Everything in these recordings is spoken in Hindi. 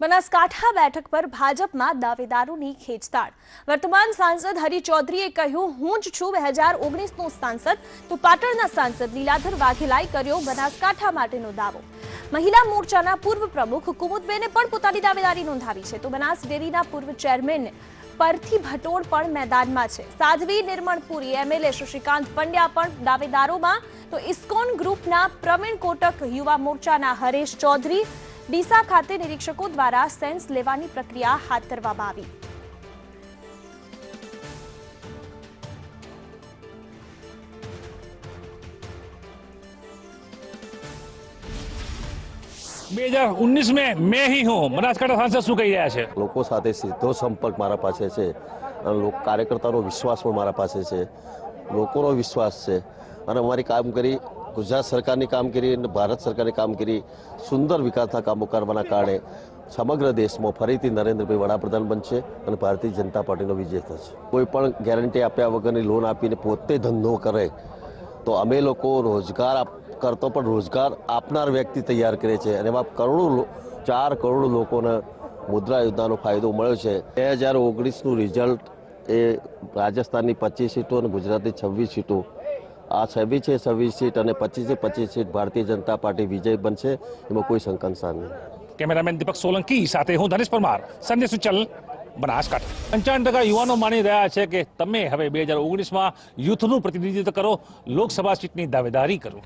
बनासकांठा बैठक पर भाजपा दावेदारों की खेचताड़। वर्तमान सांसद हरिचौधरीए कहू हूँ ज छू 2019 नो सांसद तो पाटणना सांसद लीलाधर वाघेलाए कर्यो बनासकांठा माटेनो दावो। महिला मोर्चाना पूर्व प्रमुख कुमुदबेने पण पोतानी दावेदारी नोंधावी छे तो बनास डेरीना पूर्व चेरमेन परथी भटोड़ पण मैदानमां छे। साध्वी निर्मलपुरी एमएलए शशिकांत पंड्या पण दावेदारोमां तो इस्कोन ग्रुपना प्रवीण कोटक युवा मोर्चाना हरेश चौधरी डीसा खाते निरीक्षकों द्वारा सेंस लेवानी प्रक्रिया हाथ धरवामां आवी। कार्यकर्ताओं विश्वास विश्वास कामगिरी गुजरात सरकार ने कामगिरी भारत सरकार ने कामगिरी सुंदर विकासना कामों करवाना कारणे समग्र देश में फरीथी नरेन्द्रभाई वडाप्रधान बनशे अने भारतीय जनता पार्टीनो विजय थशे। कोईपण गेरंटी आप्या वगरनी लोन आपीने पोते धंधो करे तो अमे लोको रोजगार करतो पण रोजगार आपनार व्यक्ति तैयार करे छे अने एमां करोड़ो 4 करोड़ लोकोने मुद्रा योजनानो फायदो मळ्यो छे। 2019 नुं रिजल्ट ए राजस्थाननी 25 सीटों अने गुजरातनी 26 सीटों आ 26 सीट और 25 सीट भारतीय जनता पार्टी विजय बनशे एमां कोई शंका नहीं। कैमरामेन दीपक सोलंकी साथे हूँ धनेश परमार, संदेश उचल, बनासकांठा। 95% युवाओं मानी रहा है कि तमे हवे 2019 में यूथनु प्रतिनिधित्व करो, लोकसभा सीटनी दावेदारी करो।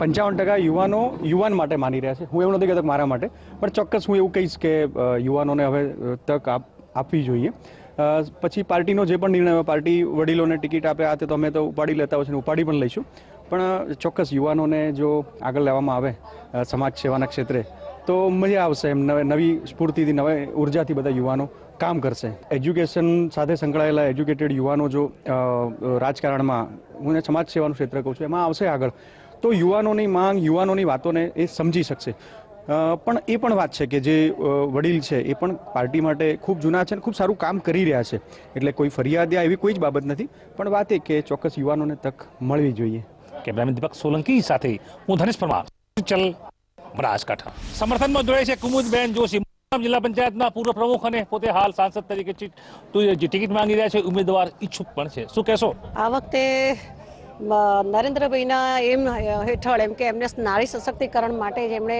55% युवाओं युवान माटे मानी रहा है। हूँ एवं नहीं कहता मारा माटे पर चौक्कस हूँ एवं कहीश के युवाओं ने हवे तक आपवी जोईए। पछी पार्टीनो जे पण निर्णय पार्टी वडीलोने टिकिट आपे आते तो अमे तो उपाड़ी लेता होय छे, उपाड़ी पण लईशुं पण चोक्कस युवानोने जो आगळ लेवामां आवे समाज सेवाना क्षेत्रे तो मजा आवशे। एम नवी स्फूर्तिथी नवी ऊर्जाथी बधा युवानो काम करशे। एज्युकेशन साथे संकळायेला एज्युकेटेड युवानो जो राजकारणमां हुने समाज सेवानुं क्षेत्र कहूं छुं एमां आवशे आगळ तो युवानोनी मांग युवानोनी वातोने ए समजी शकशे। पण ए पण वात छे के जे वडील छे ए पण पार्टी माटे खूब जूना छे ने खूब सारू काम करी रह्या छे एटले कोई फरियाद या एवी कोई ज बाबत नथी पण वात ए के चोक्कस युवानोने तक मळवी जोईए। कैमरामेन दीपक सोलंकी साथे हूं धनेश परमार, चल, बनासकांठा। समर्थन में जोड़ाई छे कुमुदबेन जोशी। जिला पंचायतना पूर्व प्रमुख अने पोते हाल सांसद तरीके टिकिट मांगी रह्या छे, उम्मीदवार इच्छुक पण छे। शुं कहेशो? आ वखते नरेन्द्रभाईना एम हेठळ एम के एमने नारी सशक्तिकरण माटे जेमणे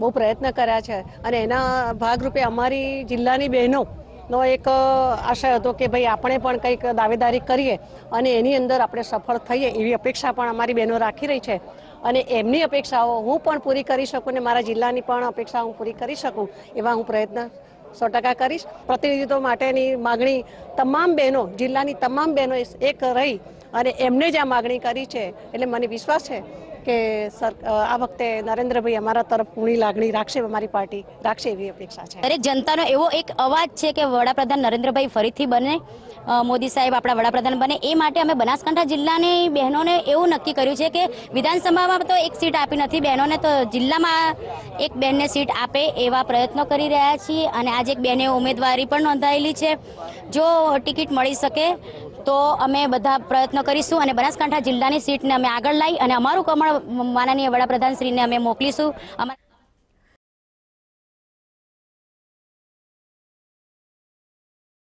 बहु प्रयत्न कर्या छे अने एना भागरूपे अमारी जिल्लानी बहनों नो एक आशय हतो के भाई आपणे पण कंईक दावेदारी करीए अने एनी अंदर आपणे सफल थईए एवी अपेक्षा पण अमारी बहनों राखी रही छे अने एमनी अपेक्षाओ हूँ पण पूरी करी शकूँ ने मारा जिल्लानी पण अपेक्षा हूँ पूरी करी शकूँ एवा हूँ प्रयत्न 100% करीश। प्रतिनिधित्व माटेनी मागणी तमाम बहनों जिल्लानी तमाम बहनों एक रही अरे एमने जा मागणी करी छे एटले मने विश्वास है के आ वखते नरेन्द्रभाई अमारा तरफ पूरी लागणी राखशे, अमारी पार्टी राखशे एवी अपेक्षा छे। दरेक जनतानो एवो एक अवाज छे के वडाप्रधान नरेन्द्रभाई फरीथी बने, मोदी साहेब आपणा वडाप्रधान बने ए माटे अमे बनासकांठा जिल्लानी बहनोने एवुं नक्की कर्युं छे के विधानसभामां तो एक सीट आपी नथी बहनोने तो जिल्लामां एक बहनने सीट आपे एवा प्रयत्नो करी रह्या छीए अने आज एक बहने उमेदवारी पण नोंधायेली छे। जो टिकिट मळी शके तो अमे बधा प्रयत्न करीशुं अने बनासकांठा जिल्लानी सीटने अमे आगळ लाई अने अमारुं कमळ माननीय वडाप्रधान श्रीने अमे मोकलीशुं।